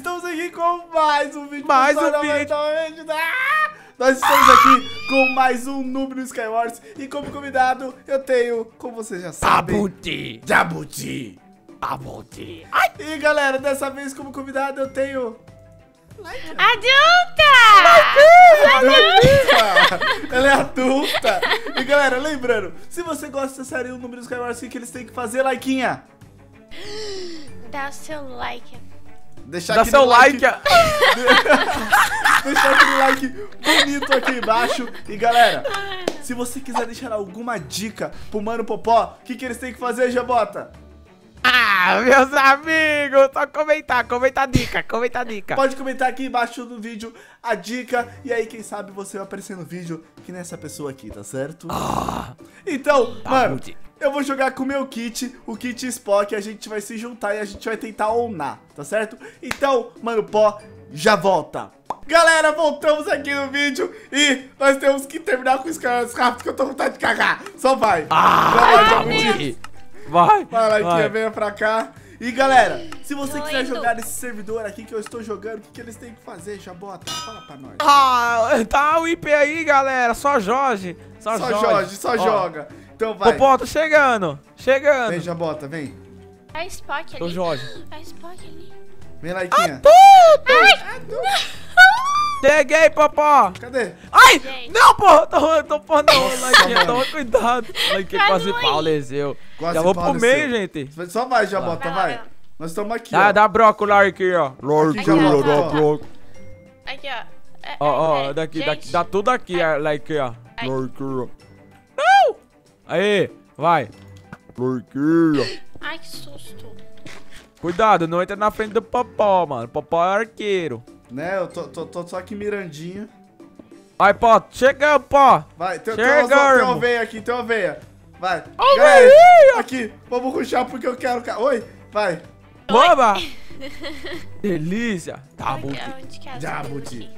estamos aqui com mais um vídeo. Nós estamos aqui com mais um noob no Skywars. E como convidado, eu tenho, como vocês já sabem, Jabuti. E galera, dessa vez como convidado eu tenho... Adulta! Ela é adulta. E galera, lembrando, se você gosta dessa série, o número dos Skywars, o que eles têm que fazer, Laiquinha? Dá o seu like. Dá seu like. Deixar aquele like bonito aqui embaixo. E galera, se você quiser deixar alguma dica pro Mano Popó, o que eles têm que fazer, Jabota? Ah, meus amigos, só comentar a dica. Pode comentar aqui embaixo do vídeo a dica. E aí, quem sabe você vai aparecer no vídeo que nessa pessoa aqui, tá certo? Então, mano, eu vou jogar com o meu kit, o kit Spock. A gente vai se juntar e a gente vai tentar onar, tá certo? Então, Mano Pó, já volta. Galera, voltamos aqui no vídeo e nós temos que terminar com os caras rápido, que eu tô com vontade de cagar. Só vai. Vai, venha pra cá. E galera, se você quiser jogar esse servidor aqui que eu estou jogando, o que eles têm que fazer? Jabota, fala pra nós. Tá o IP aí, galera. Só Jorge joga. Então vai. Popó, tô chegando. Vem, Jabota, vem. A Spock ali. Vem, Laiquinha. Cheguei, Popó. Cadê? Não, porra. Tô, Laiquinha, toma cuidado. Laiquinha, quase pau, leseu. Já vou pro meio, gente. Só vai, Jabota, vai. Nós estamos aqui, ó. Dá brócola aqui, ó. Aqui, ó. Ó, daqui, dá tudo aqui, Laiquinha. Não! Aí, vai. Laiquinha. Ai, que susto. Cuidado, não entra na frente do Popó, mano. Popó é arqueiro. Né, eu tô só aqui mirandinho. Vai, Pó, chega, Pó. Vai, tem uma veia aqui, tem uma veia. Vai, galera, aqui, vamos ruxar porque eu quero... Oi, vai. Boba. Delícia. Jabuti.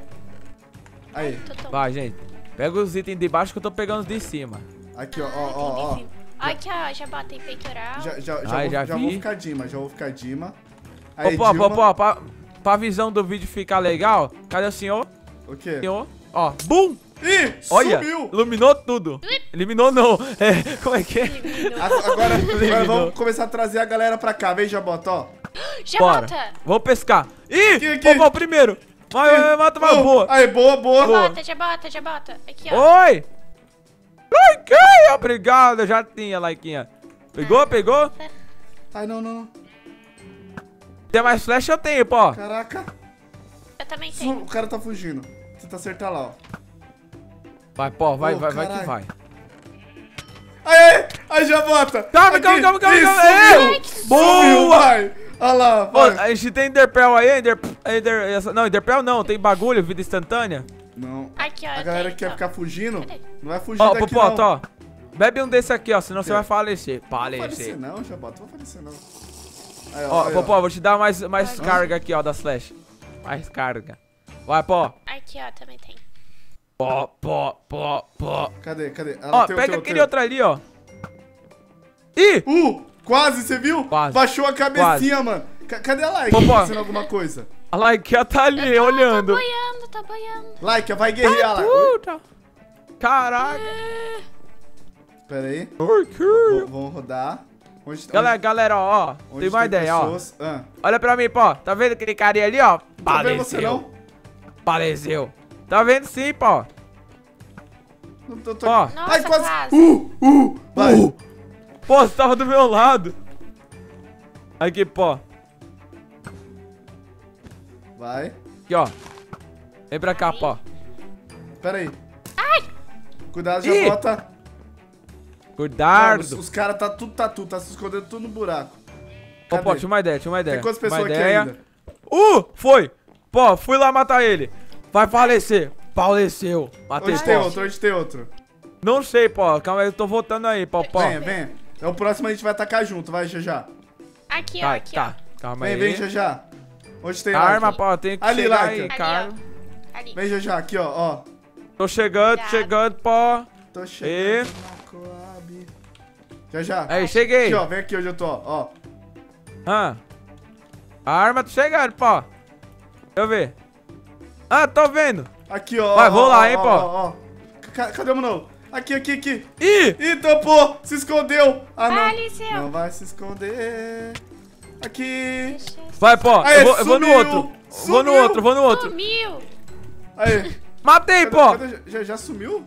Aí. Vai, gente. Pega os itens de baixo que eu tô pegando os de cima. Aqui, ó. Aqui, ó, já botei peitoral. Já vou ficar Dima. Aí, Pó, pra visão do vídeo ficar legal, cadê o senhor? O quê? Senhor, ó, BUM! Ih, olha, sumiu! Iluminou tudo. Eliminou não, como é que é? Agora vamos começar a trazer a galera pra cá, vem Jabota, ó. Jabota! Vamos pescar. Ih, aqui. Primeiro. Vai, mata uma boa. Aí, boa. Jabota. Aqui, ó. Oi! Laiquinha, obrigado, já tinha, Laiquinha. Pegou? Ai, não. Tem mais flecha, eu tenho, pô. Caraca. Eu também tenho. O cara tá fugindo. Tenta acertar lá, ó. Vai, pô, vai que vai. Aí, Jabota. Calma. Boa, vai. Olha lá, vai. Pô, a gente tem Enderpearl aí, Não, Enderpearl não, tem bagulho, vida instantânea. Não. Aqui, ó, a galera que quer ficar fugindo, não vai fugir daqui, pô, não. Ó, bebe um desse aqui, ó, senão você vai falecer. Não vou falecer não, Jabota, Aí, ó, Popó, vou te dar mais carga aqui, ó, das flechas. Mais carga. Vai, Pó. Aqui, ó, também tem. Pó. Cadê? Ó, pega aquele outro ali, ó. Ih! Quase, você viu? Quase. Baixou a cabecinha, mano. Cadê a Laiquinha fazendo alguma coisa? A Laiquinha tá ali, olhando. Tá boiando. Laiquinha, vai guerrear lá. Puta. Caraca. Pera aí. Vamos rodar. Galera, ó, tem uma ideia, pessoas? Ó. Olha pra mim, pô. Tá vendo aquele carinha ali, ó? Pareceu. Tá vendo sim, pô. Ó. Nossa, ai, quase. Vai. Pô, você tava do meu lado. Aqui, pô. Vai. Aqui, ó. Vem pra cá, pô. Pera aí. Ai. Cuidado, já bota. Cuidado! Não, os caras tá se escondendo tudo no buraco. Pô, tinha uma ideia. Tem quantas pessoas aqui ainda? Foi! Pô, fui lá matar ele. Vai falecer. Faleceu. Matei. Onde tem outro? Não sei, pô. Calma aí, eu tô voltando aí, Popó. Venha. É o próximo, a gente vai atacar junto. Vai, Jajá. Aqui, ó, Tá, calma aí. Vem, Jajá. Onde tem arma, pô, tem que ali, chegar aí, cara. Ali. Vem, Jajá, aqui, ó. Tô chegando, pô. Tô chegando. Já. Aí, cheguei. Aqui, ó, vem aqui onde eu tô, ó. A arma tá chegando, pô. Deixa eu ver. Ah, tô vendo. Aqui, ó. Vai, vou lá, hein, pô. Cadê o Mano? Aqui, aqui, aqui. Ih! Ih, tampou! Se escondeu! Ah, não. Vai, não vai se esconder. Aqui. Vai, pô. Aê, eu vou no outro. Sumiu. Vou no outro, vou no outro. Sumiu. Aí. Matei, pô. Já sumiu?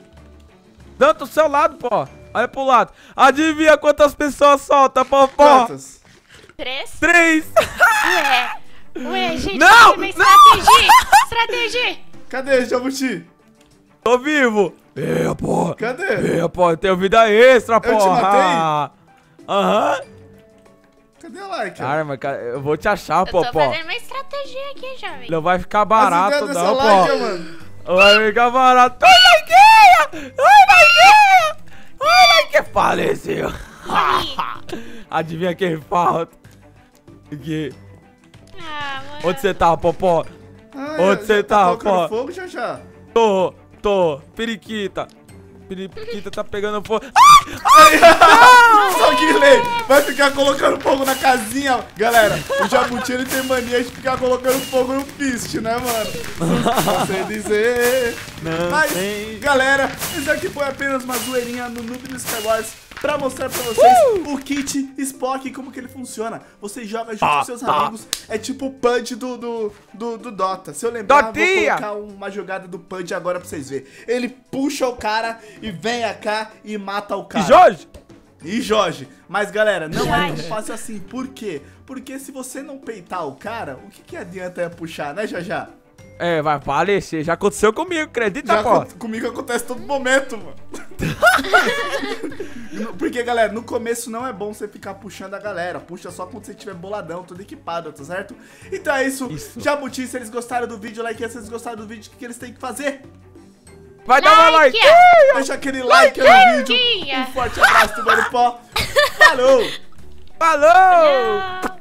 Tanto o seu lado, pô. Olha pro lado. Adivinha quantas pessoas solta, pô. Quantas? Três. Ué, gente. Não, não. Estratégia. Estratégia. Cadê, Jabuti? Tô vivo. É, pô. Cadê? É, pô. Eu tenho vida extra, pô. Eu te matei? Aham. Cadê o like? Arma, cara, eu vou te achar, pô. Eu tô fazendo uma estratégia aqui, jovem. Não vai ficar barato, não, pô. Mano. Vai ficar barato. Ai, likeia! Ai, likeia! Ai, likeia! Faleceu. Adivinha quem falta? Aqui. Ah, mano. Onde você tá, Popó? Ah, onde você tá, Popó? Tá colocando fogo, já. Tô. Periquita. Periquita tá pegando fogo. Ai! Ai! Só que ele vai ficar colocando fogo na casinha. Galera, o Jabuti, ele tem mania de ficar colocando fogo no piste, né, mano? Não sei dizer. Não. Mas, sei. Galera, isso aqui foi apenas uma zoeirinha no Noob no Skywars, pra mostrar pra vocês o kit Spock, como que ele funciona. Você joga junto com seus amigos, é tipo o Pudge do Dota. Se eu lembrar, Dotinha, vou colocar uma jogada do Pudge agora pra vocês verem. Ele puxa o cara e vem cá e mata o cara. E Jorge. Mas, galera, não é tão fácil assim. Por quê? Porque se você não peitar o cara, o que adianta é puxar, né, Jajá? É, vai falecer. Já aconteceu comigo, acredita, pô. Comigo acontece todo momento, mano. Porque, galera, no começo não é bom você ficar puxando a galera. Puxa só quando você tiver boladão, tudo equipado, tá certo? Então é isso. Jabuti, se eles gostaram do vídeo, like. Se eles gostaram do vídeo, o que eles têm que fazer? Vai dar uma like! Deixa aquele like no vídeo. Um forte abraço do Pó. Falou! Falou!